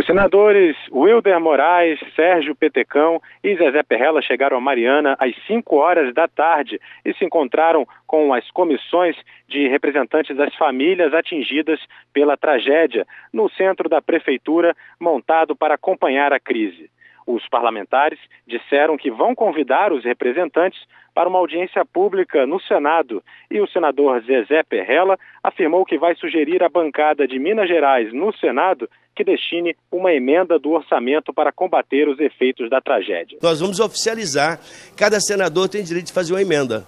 Os senadores Wilder Moraes, Sérgio Petecão e Zezé Perrella chegaram a Mariana às 5 horas da tarde e se encontraram com as comissões de representantes das famílias atingidas pela tragédia no centro da prefeitura, montado para acompanhar a crise. Os parlamentares disseram que vão convidar os representantes para uma audiência pública no Senado e o senador Zezé Perrella afirmou que vai sugerir à bancada de Minas Gerais no Senado que destine uma emenda do orçamento para combater os efeitos da tragédia. Nós vamos oficializar, cada senador tem direito de fazer uma emenda.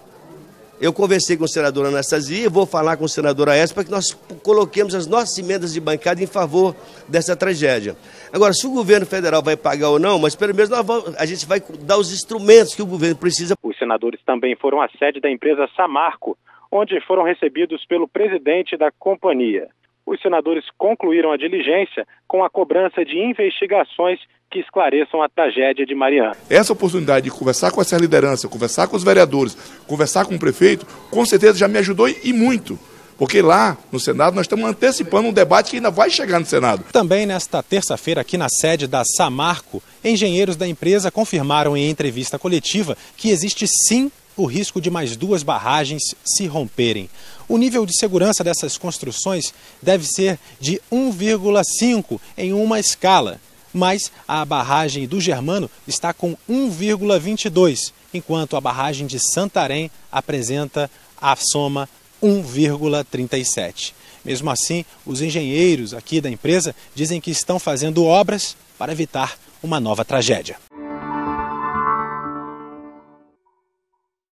Eu conversei com o senador Anastasia e vou falar com o senador Aécio para que nós coloquemos as nossas emendas de bancada em favor dessa tragédia. Agora, se o governo federal vai pagar ou não, mas pelo menos a gente vai dar os instrumentos que o governo precisa. Os senadores também foram à sede da empresa Samarco, onde foram recebidos pelo presidente da companhia. Os senadores concluíram a diligência com a cobrança de investigações que esclareçam a tragédia de Mariana. Essa oportunidade de conversar com essa liderança, conversar com os vereadores, conversar com o prefeito, com certeza já me ajudou e muito. Porque lá no Senado nós estamos antecipando um debate que ainda vai chegar no Senado. Também nesta terça-feira, aqui na sede da Samarco, engenheiros da empresa confirmaram em entrevista coletiva que existe sim o risco de mais duas barragens se romperem. O nível de segurança dessas construções deve ser de 1,5 em uma escala, mas a barragem do Germano está com 1,22, enquanto a barragem de Santarém apresenta a soma 1,37. Mesmo assim, os engenheiros aqui da empresa dizem que estão fazendo obras para evitar uma nova tragédia.